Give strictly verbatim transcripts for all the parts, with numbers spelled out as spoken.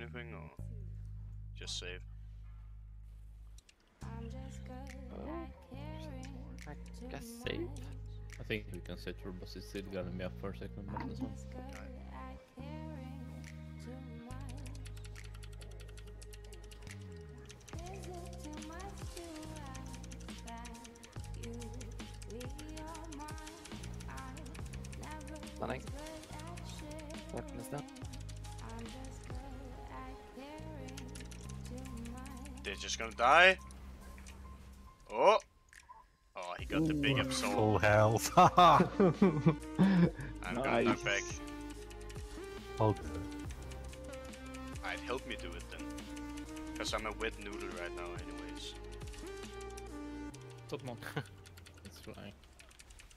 anything or just save? Uh, I guess save. I think we can set your boss is still gonna be up for a second, but this one. Stunning. What is that? They're just gonna die. Oh! Oh, he got Ooh, the big absorb. Full health. I'm nice. Gonna knock back. I'll do it. Alright, help me do it then. Because I'm a wet noodle right now, anyways. Top knock. It's flying.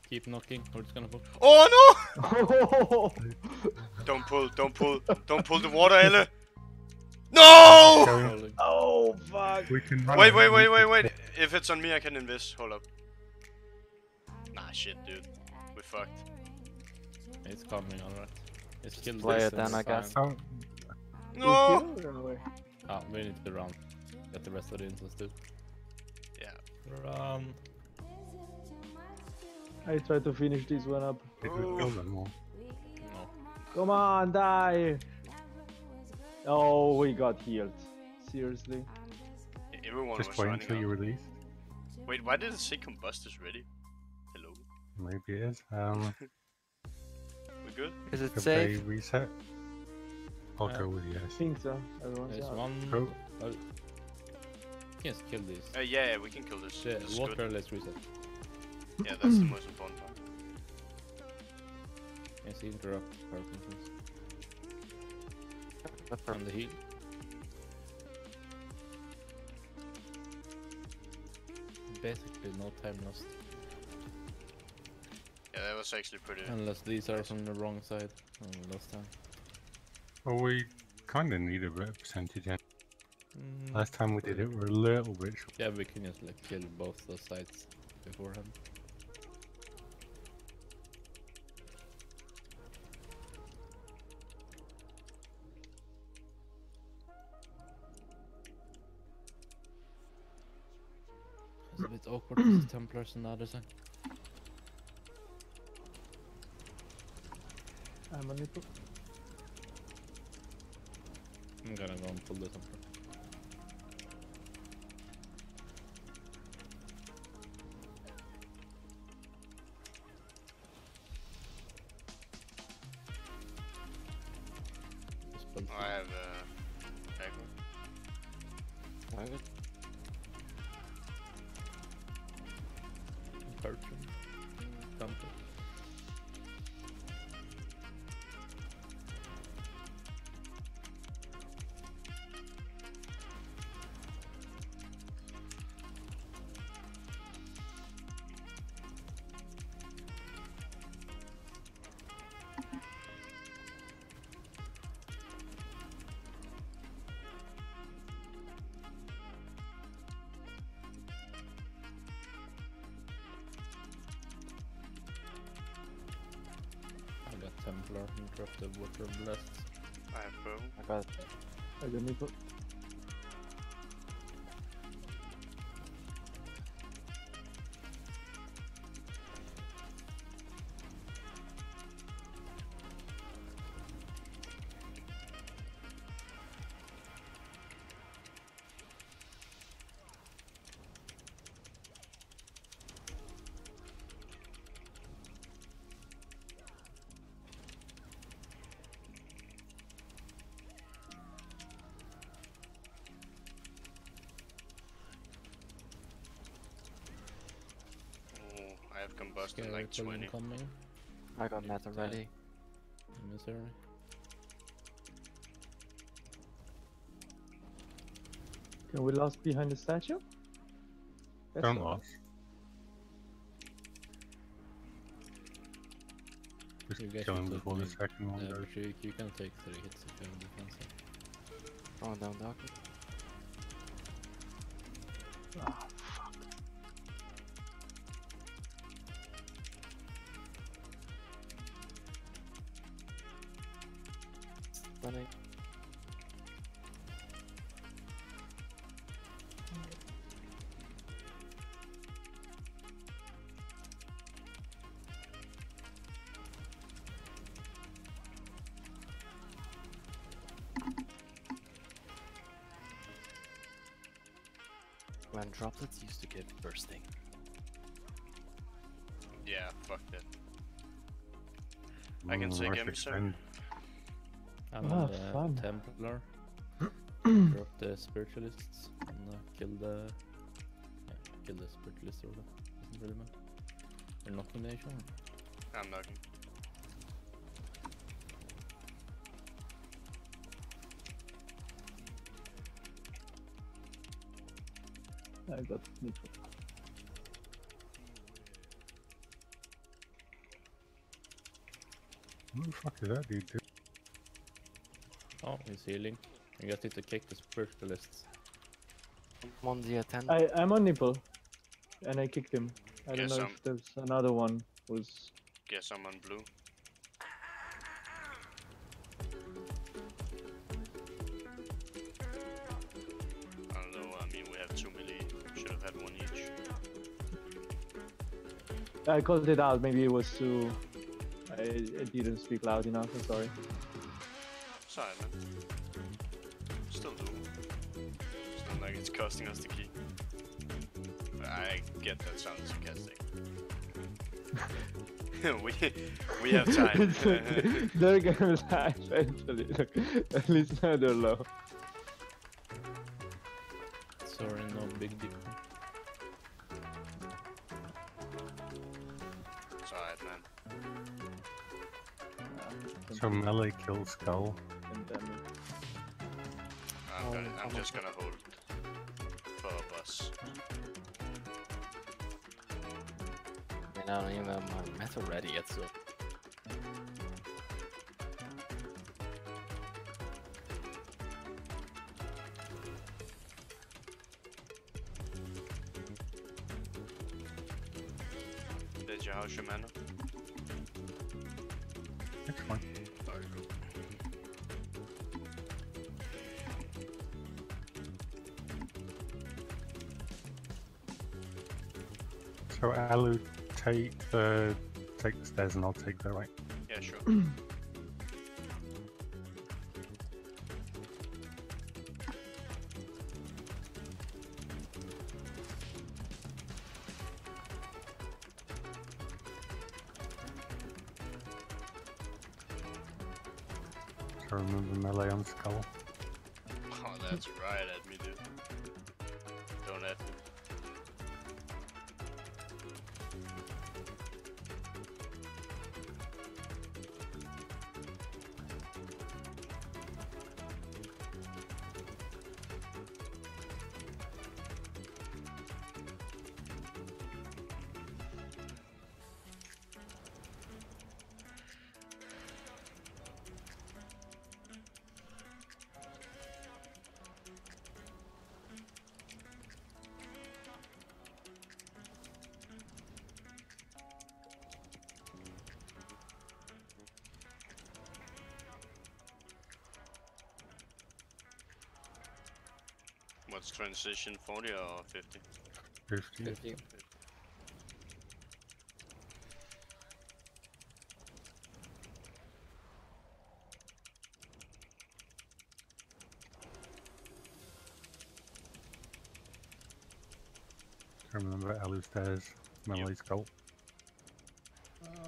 Keep knocking, or it's gonna pull. Oh no! Don't pull, don't pull, don't pull the water, Elle! No! Oh fuck! We can run wait, wait, wait, wait, wait! If it's on me, I can invis. Hold up. Nah, shit, dude. We fucked. It's coming, alright. It's killed. Play it then, I guess. No! Ah, we need to run. Get the rest of the instance, dude. Yeah. Run. I try to finish this one up. Did we kill them all? No. Come on, die! Oh, we got healed. Seriously. Everyone just was wait until you release. Wait, why did it say combust is ready? Hello? Maybe it is. Um, We're good? Is it safe? They reset? I'll uh, go with yes. I think so. Everyone's There's out. One... Cool. Oh. We can kill this. Uh, yeah, yeah, we can kill this. Yeah, this water, good. Let's reset. Yeah, that's the most important part. Yes, interrupt. That's from the heat. Basically, no time lost. Yeah, that was actually pretty. Unless these are from the wrong side. Oh, last time. Well, we kinda need a bit of percentage. In. Mm. Last time we did it, we were a little bit short. Yeah, we can just like kill both those sides beforehand. It's a bit awkward with the Templars on the other side. I'm on it. I'm gonna go and pull the Templar. I have a... Dagger. Dagger? Perchum. Something. Templar and drop the water blast. I have bow. I got it. I got nipple. I have combustion okay, like twenty. Coming. I got that already. Misery. Can we last behind the statue? That's Don't lost. Just kill him before the second one goes. You can take three hits if you're on the defense. Oh, down dark. Ah. and droplets used to get bursting. Yeah, fuck that. I can take him, sir. I'm oh, on the Templar. Drop the Spiritualists and uh, kill the... Yeah, kill the Spiritualists or whatever. Doesn't really matter. You're knocking the H R? I'm knocking. I got neutral. Who the fuck is that dude? Oh, he's healing. You got it to kick the spiritualists. I'm on the attend. I, I'm on Nipple. And I kicked him. I Guess don't know I'm... if there's another one who's... Guess I'm on blue. I don't know, I mean we have two melee. Should have had one each. I called it out, maybe it was too... I, I didn't speak loud enough, I'm sorry. Sorry, man. Still do. Still like it's costing us the key. But I get that sound sarcastic. we we have time. They're gonna laugh eventually. At least now they're low. Sorry, no big deal. It's alright, man. So melee kills skull. I'm, gonna, I'm just gonna hold for a bus. I don't even have my metal ready yet, so... Did you house your mana? Next one. So Alu, take the take the stairs, and I'll take the right. Yeah, sure. So remember melee on skull. Oh, that's right at me, dude. Don't at me. What's transition, forty or fifty? fifty. fifty. Remember Alu's stairs, Melanie's yep. Goal. Uh,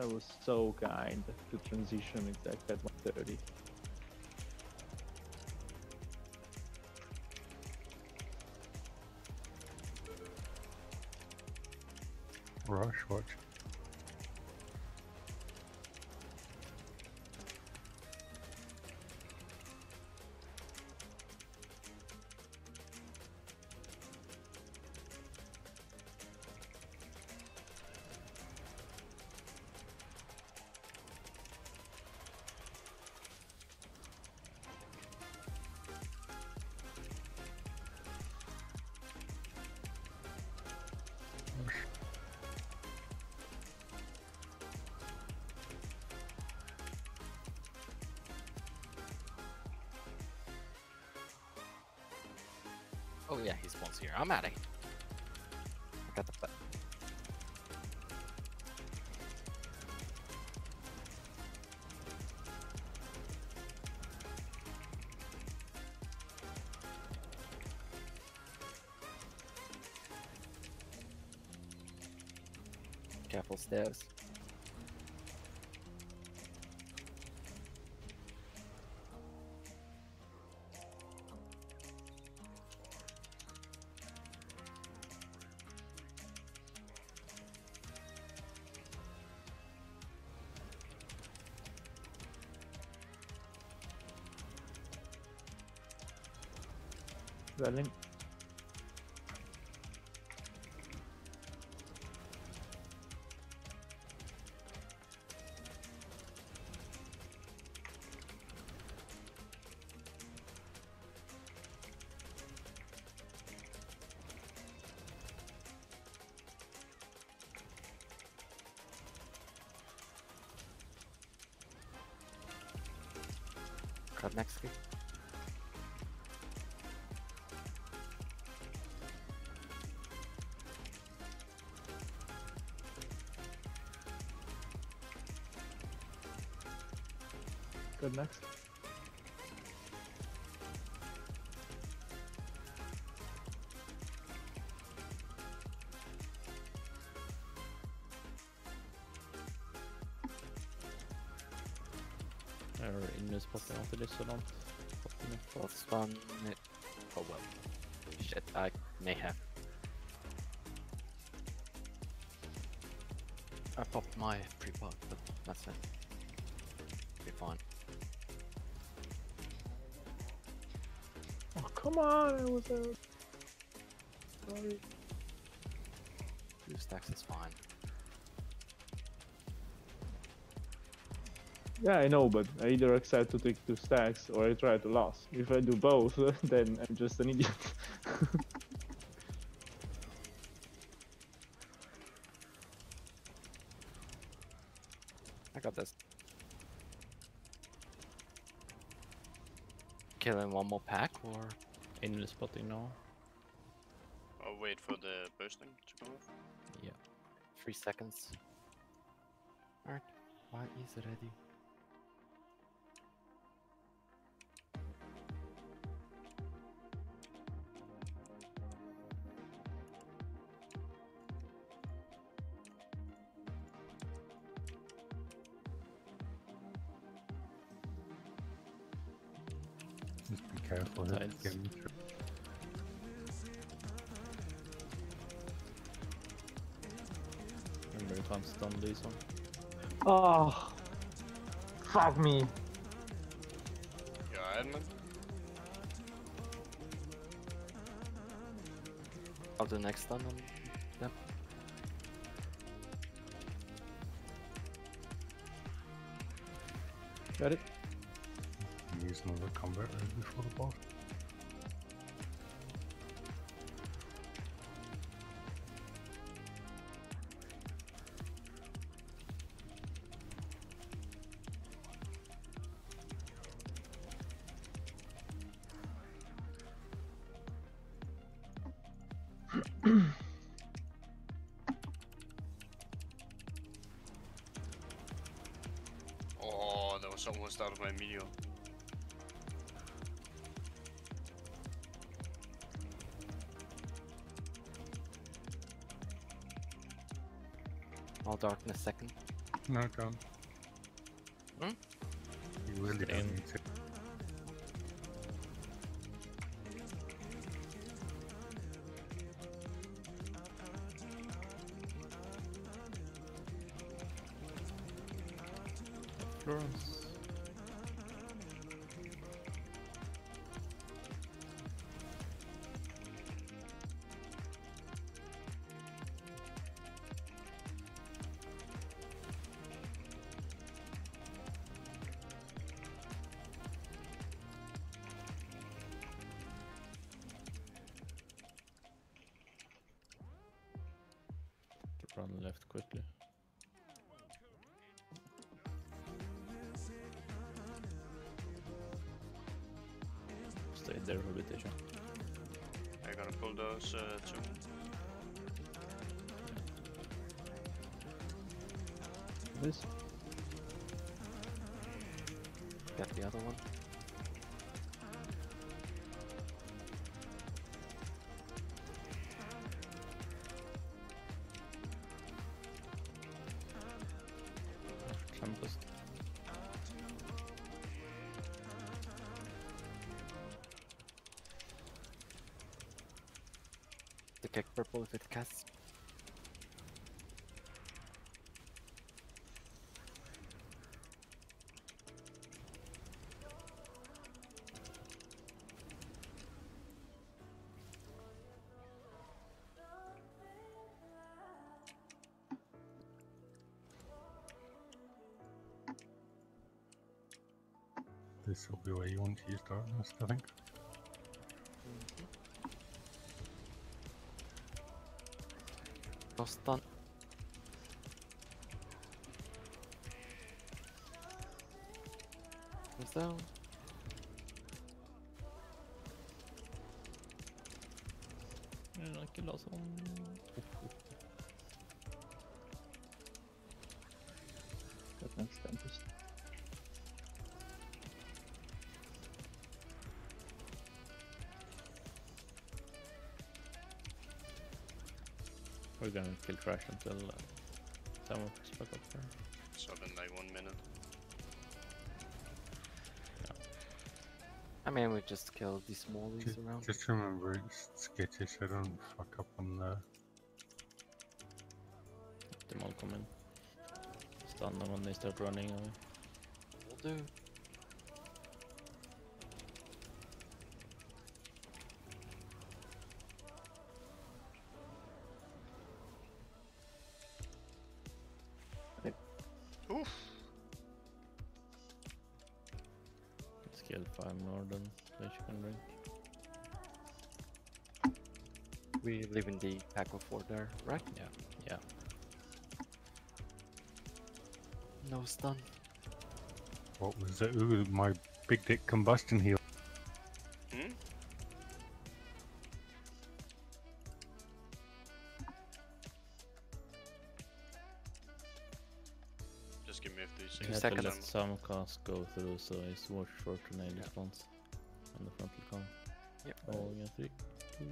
That was so kind to transition exact at one thirty. Rush, watch. Oh yeah, he spawns here. I'm at it. I got the butt. Careful stairs. Running. Cut next kick. Good next. Alright, Inus popping after this or not? Popping spawn it. Oh well. Shit, I may have. I popped my pre-pod, but that's it. Be fine. Oh, come on, I was out. Sorry. Two stacks is fine. Yeah, I know, but I either accept to take two stacks or I try to lose. If I do both, then I'm just an idiot. I got this. Killing one more pack or in the spotting now? I'll wait for the bursting to move. Yeah. Three seconds. Alright, why is it ready? Careful, remember if I'm stunned this one. Oh, fuck me. Yeah, I'll do next stun on them. Got it. Use another combat right before the boss. Oh, that was almost out of my meteor. All dark in a second. No, don't. Hmm? You really don't need to. Florence. Run left quickly. Stay there for a bit, Asia. I gotta pull those uh, two. This. Got the other one. take purple if it casts. This will be where you want to use darkness, I think. Lost done. Goes down. Kill us on. That makes damage. We're gonna kill Trash until uh, someone picks back up there. So I've been like one minute. No. I mean, we just killed these smallies just, around. Just remember it's Skittish, I don't fuck up on the... Let them all come in. Stun them when they start running away. Will do. Drink. We live in the pack of order, right? Yeah, yeah. No stun. What was that? Ooh, my big dick combustion heal. Hmm? Just give me a few seconds. I had to let some casts go through, so it's watch for tornado response. On the front will come. Yep. Oh, yeah, three, two.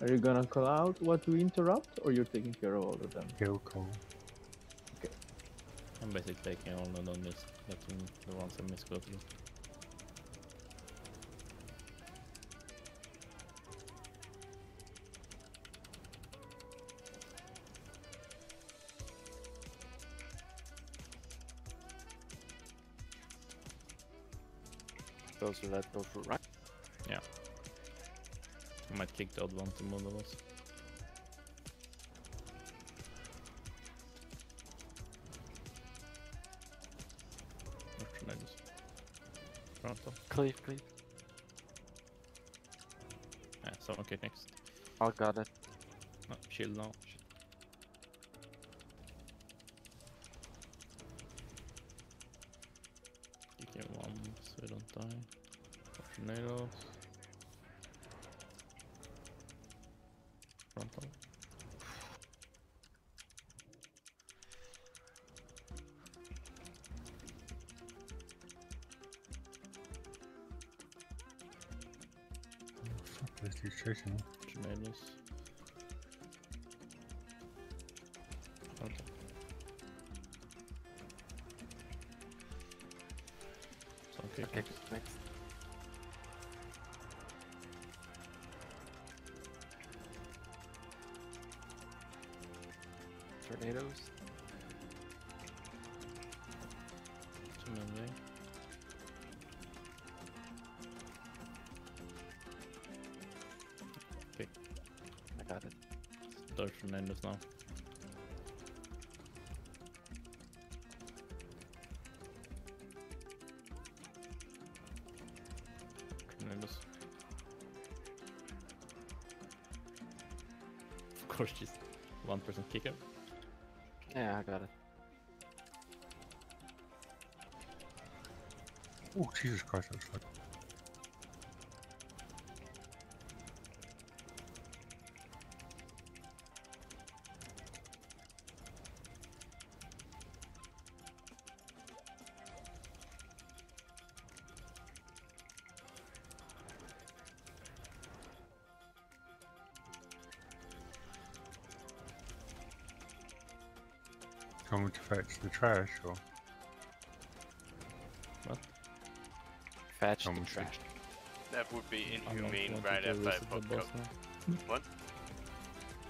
Are you gonna call out what to interrupt, or you're taking care of all of them? He'll call. Okay. I'm basically taking all of them, miss, letting the ones I miss go through. Those will let go through, right? Yeah. I might kick the odd one to move those. What should I just... Pronto. Cleave, cleave. Yeah, so okay, next. I got it. No, shield now. Get one so we don't die. Tornadoes. Frontal. Oh, fuck, this dude's chasing me. Tornadoes. Frontal. Okay, okay, next. Tornadoes. Tornado. Okay. I got it. Start tornadoes now. Of course, just one person kick up. Yeah, I got it. Oh, Jesus Christ, that's like... Coming to fetch the trash, or what? Fetch the trash. That would be inhumane right after I pop up. What?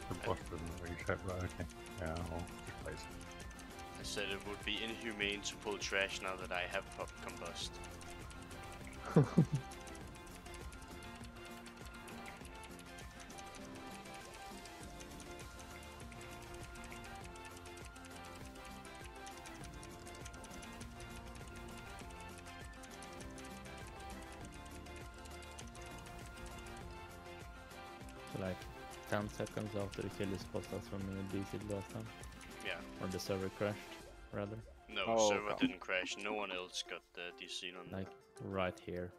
The boss doesn't really show, right? Okay. Yeah, I'll replace it. I said it would be inhumane to pull trash now that I have pop combust. Like ten seconds after the kill is passed, that's when we did last time. Yeah. Or the server crashed, rather. No, oh, server God. didn't crash. No one else got the D C on like that. Right here.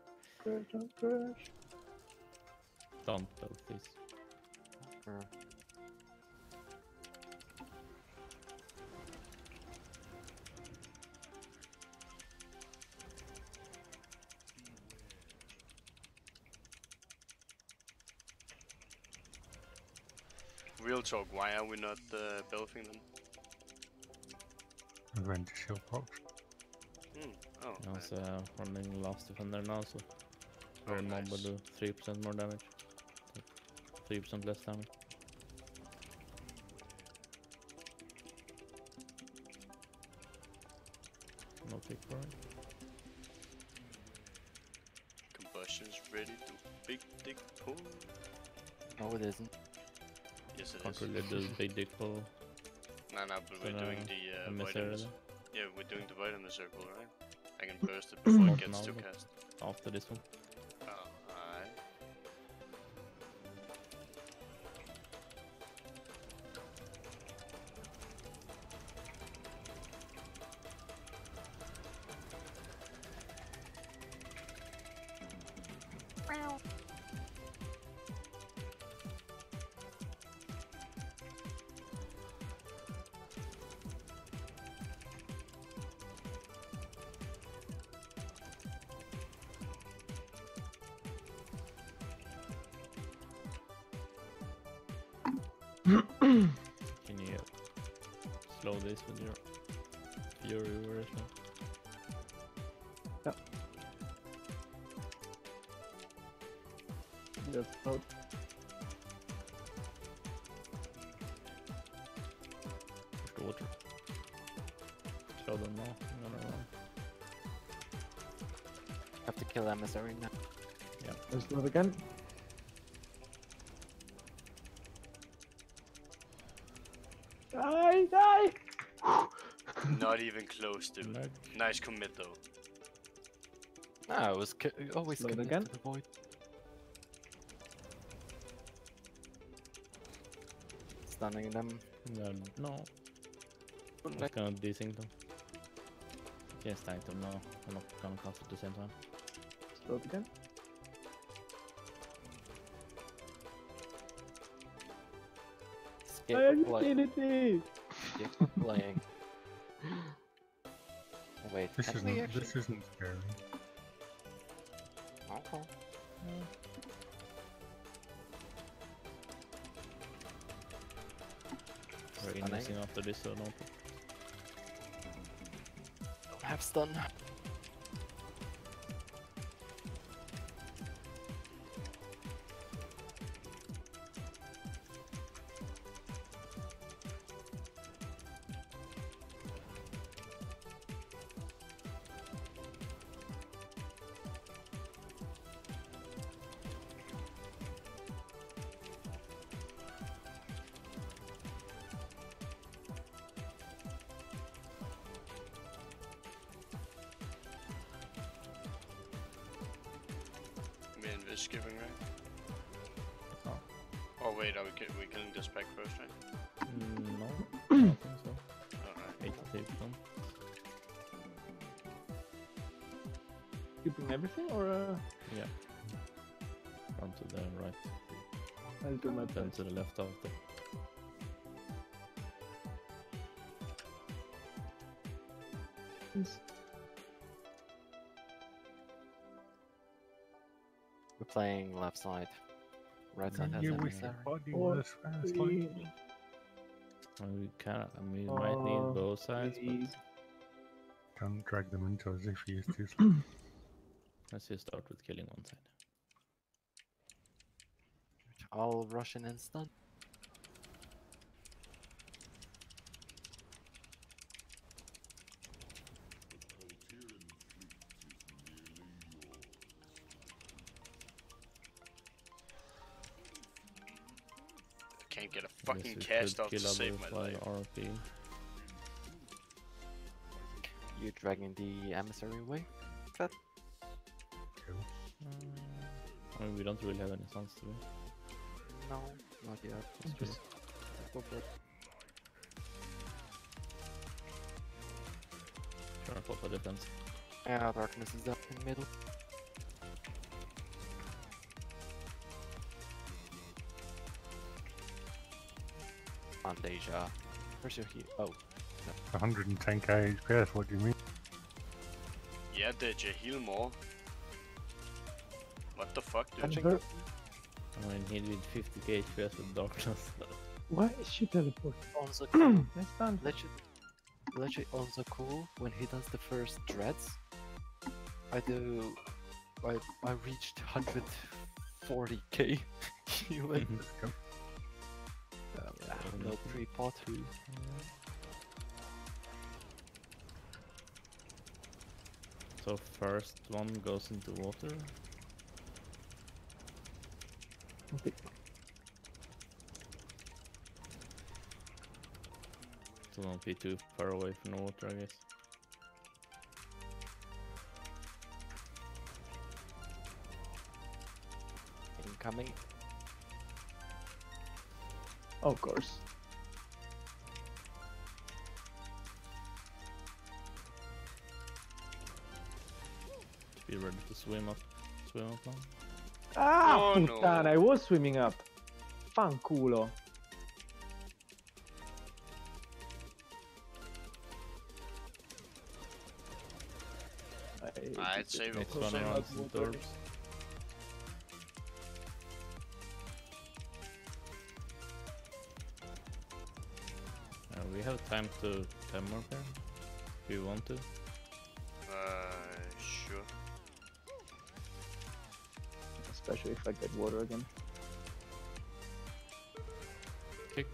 Don't crash. Don't build this. Okay. Real talk, why are we not uh, belting them? I'm going to shield box. Mm. Oh, I was uh, running last defender now, so our mob will do three percent more damage. three percent less damage. No pick for it. Combustion's ready to big dick pull. No, it isn't. Yes, it Control is. Does big dick pull. No, no, but so we're doing uh, the uh, void in the Yeah, we're doing the void in the circle, right? I can burst it before it gets too cast. After this one. Oh, alright. Can you slow this with your your reverse now? Yep. Just float. Push the water. Slow them now. No, no, no. Have to kill emissary now. Yeah. Let's slow again. Die, die! Not even close, dude. Back. Nice commit, though. Ah, it was always good again. The void. Stunning them. No, no. I'm not gonna desync them. Can't stack them now. I'm not gonna cast at the same time. Slow it again. I am utility! Skip playing. Wait, this isn't, actually... this isn't scary. Okay. Mm. We're innocent after this, so no. Don't have stun. Is giving right? Oh. Oh wait, are we, ki we killing this pack first, right? Mm, no, I don't think so. Alright. Keeping everything or uh... Yeah. Down to the right. I'll do my Down to the left after. Yes. Playing left side, right side has emissary. We can't. I mean, we uh, might need both sides, please. But don't drag them into as if he is too slow. Let's just start with killing one side. I'll rush in and stun. Can't get a fucking cast off to save my life. R P. You dragging the emissary away? That? Cool. Uh, I mean, we don't really have any sons to do. No, not yet. Let's just go for it. Trying to pop a defense. Yeah, darkness is up in the middle. On Deja. Where's your heal? Oh. No. one hundred ten K H P, what do you mean? Yeah, Deja, heal more. What the fuck, dude? I mean, he did fifty K H P with darkness. Why is she teleporting? Also cool. Next time. Legit also cool when he does the first dreads. I do. I, I reached one hundred forty K. You went. No pre-pot who. So first one goes into water. Okay. So don't be too far away from the water, I guess. Incoming. Oh, of course. Be ready to swim up. Swim up now. Ah, oh, puttana, no. I was swimming up. Fanculo. I'd save it. One around the doors. Uh, we have time to time warp here, if you want to. Uh, sure. Especially if I get water again. Kick.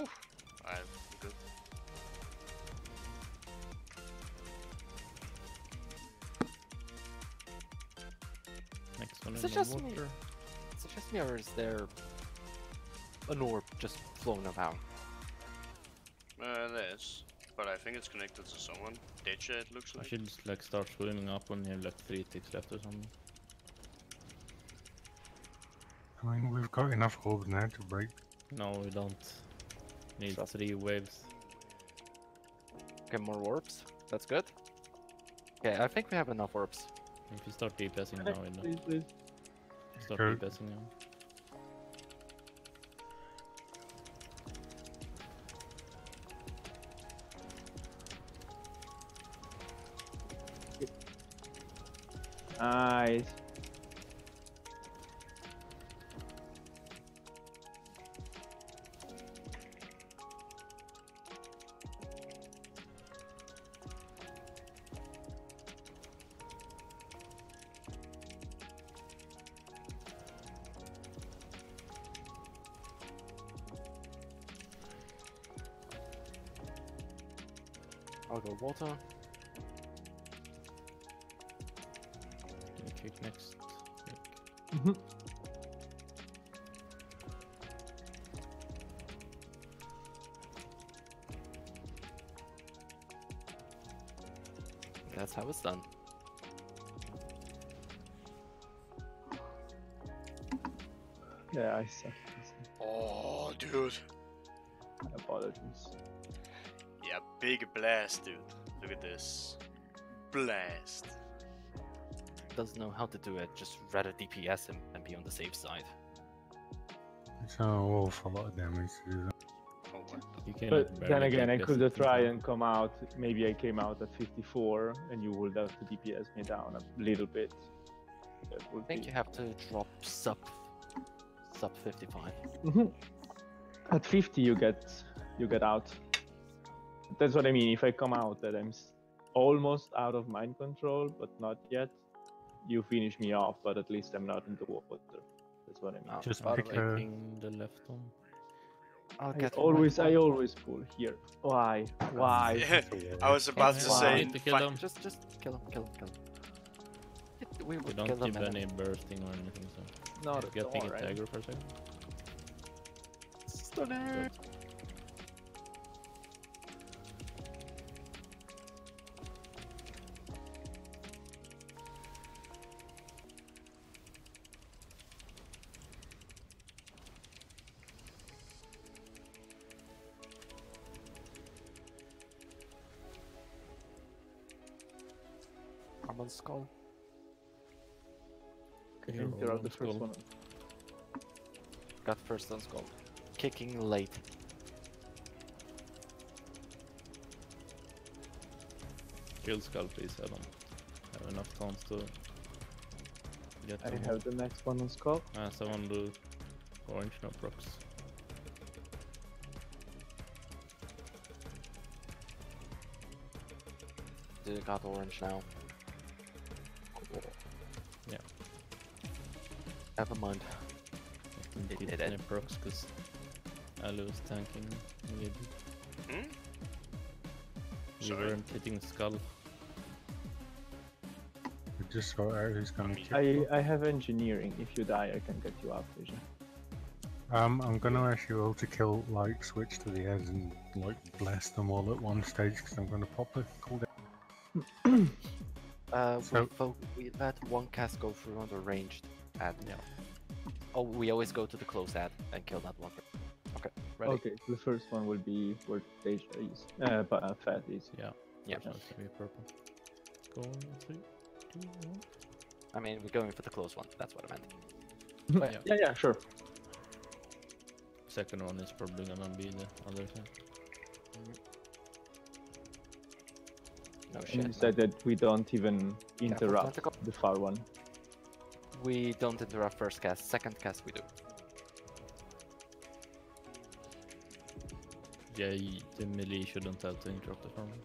Oof. I'm good. Next one is it just water. me? Is it just me or is there an orb just flown about? Uh, there is, but I think it's connected to someone. Deja, it looks like. I should just like start swimming up when you have like three ticks left or something. I mean, we've got enough orbs now to break. No, we don't. Need Trust. three waves. Okay, more warps. That's good. Okay, I think we have enough warps. If you start DPSing now, we know. Please, please. Start okay. DPSing now. Nice. I'll go water. Kick next. Mm-hmm. That's how it's done. Yeah, I suck. Oh, dude. Apologies. Yeah, big blast, dude. Look at this. Blast. Doesn't know how to do it, just rather D P S him and be on the safe side. It's an awful lot of damage to do that. Oh, what? But then again, I could try and come out. Maybe I came out at fifty-four and you would have to D P S me down a little bit. I think be... you have to drop sub sub fifty-five. Mm-hmm. At fifty you get you get out. That's what I mean. If I come out that I'm almost out of mind control, but not yet, you finish me off, but at least I'm not in the water. That's what I mean. Just oh, pick her. The left one. I'll I get always, I always pull here. Why? Why? Yeah, I was about to say. To kill him. Just, just kill him, kill him, kill him. We, we don't keep any bursting or anything, so. Not at all, right? Getting a dagger for a second. Stunner! Skull. Okay, you're out the first one. Got first on skull. Kicking late. Kill skull, please. I don't have enough taunts to get. I have the next one on skull. Ah, someone do orange, no props. Dude, got orange now. Yeah. Never mind. I can get any procs because I lose tanking maybe. Hmm? You weren't hitting skull. We just saw Ares gonna kill. I, I have engineering. If you die I can get you out, Vision. Um I'm gonna ask you all to kill like switch to the ends and like blast them all at one stage because I'm gonna pop the cooldown. Uh, so, we, we let one cast go through on the ranged ad. Yeah. Oh, we always go to the close ad and kill that one. Okay, ready? Okay, so the first one will be where Deja is. Uh, but uh, Fat is. Yeah. Yeah. That's going to be purple. Go on, three, two, one. I mean, we're going for the close one. That's what I meant. But, yeah. yeah, yeah, sure. Second one is probably gonna be the other thing. Mm-hmm. No shit. You said that we don't even interrupt yeah, the far one. We don't interrupt first cast, second cast we do. Yeah, the melee shouldn't have to interrupt the far one.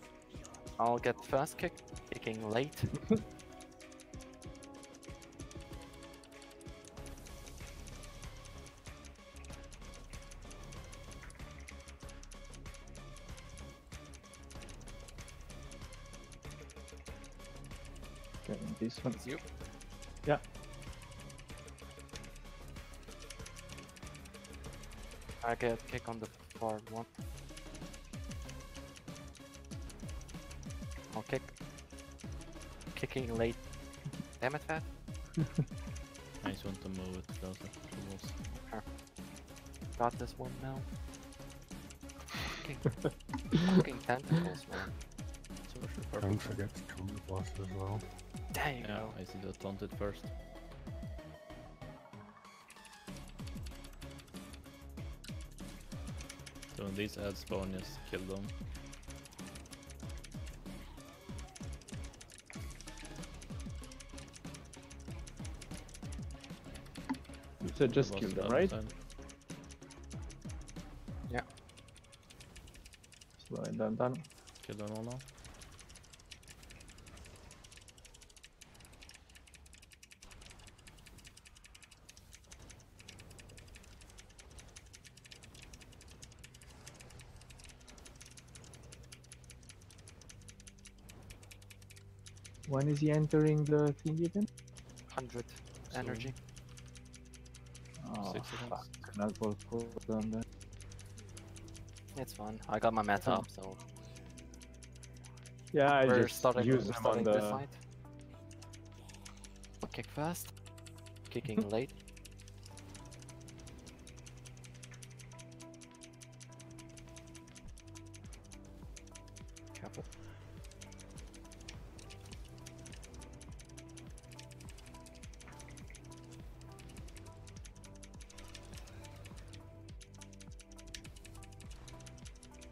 I'll get fast kick, kicking late. This one is you. Yeah. I get kick on the far one. I'll kick. Kicking late. Damn it, Fat. I just want to move it closer to the walls. Sure. Got this one now. Fucking tentacles, man. Don't forget to kill the boss as well. There you yeah, go. I see the taunted first. So when these ads spawn, just kill them. So just the kill them, right? Time. Yeah. Slow and done, done. Kill them all now. When is he entering the thingy again? one hundred so energy. Oh, six fuck. Not both cool on that. It's fun. I got my meta up, so. Yeah, I we're just starting, use them on the side. I'll kick fast. Kicking late. Careful.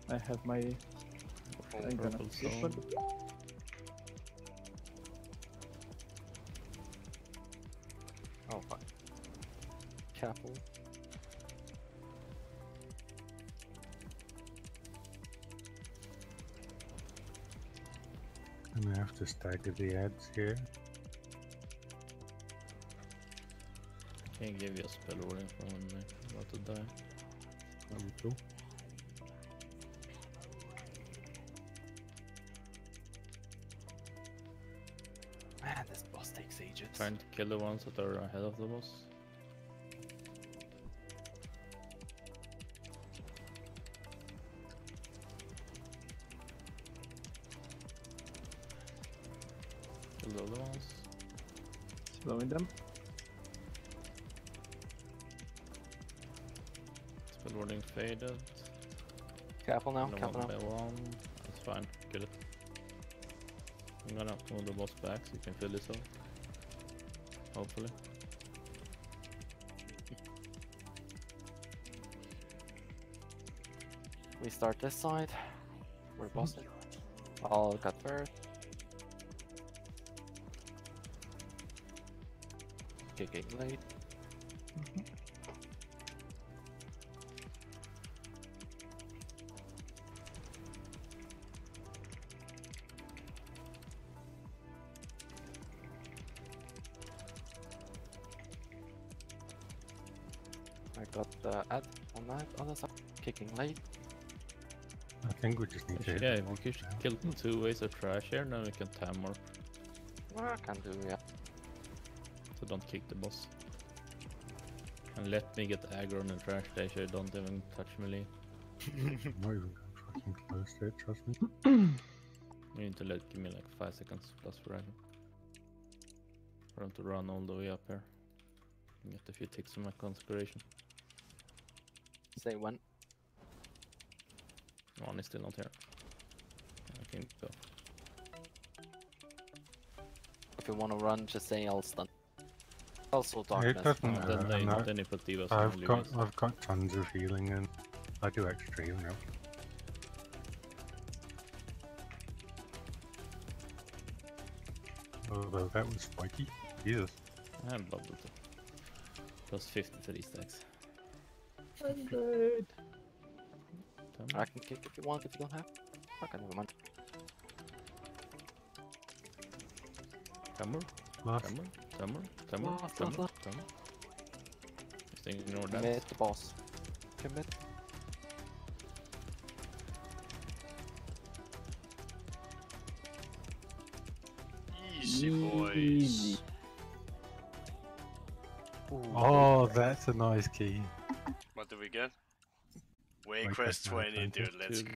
I have my. Oh, I'm gonna sword. Oh fuck. Chapel. have to stagger the ads here. I can give you a spell warning for when I'm about to die. That'll be cool. Man, this boss takes ages. Trying to kill the ones that are ahead of the boss. Kill the other ones. Slowing them. Spellboarding faded. Careful now, careful now. That's fine, kill it. I'm gonna move the boss back so you can fill this up. Hopefully. We start this side. We're busted. I'll cut first. Kicking late. Mm-hmm. Got the ad on that other side, kicking late. I think we just need Actually, to. Yeah, we could kill two ways of trash here, now we can tam more. Well, I can do, yeah. So don't kick the boss. And let me get aggro on the trash station, don't even touch melee. Not even fucking close to it, trust me. You need to let give me like five seconds plus for aggro. For him to run all the way up here. Get a few ticks on my consecration. Say one. One is still not here. I can go. If you wanna run, just say I'll stun. Also darkness. It doesn't, uh, then not any I've on got ways. I've got tons of healing and I do extra healing now. Although that was spiky. Jesus. I'm bubbled up. Plus fifty-three stacks. one hundred. I can kick if you want, if you don't have. Okay, never mind. Come on. Come on. Come on. Come on. Come on. Come on. Just ignore that. Commit the boss. Commit. Easy, boys. Easy. Ooh, oh, that's a nice key. What do we get? Waycrest twenty, dude, let's go.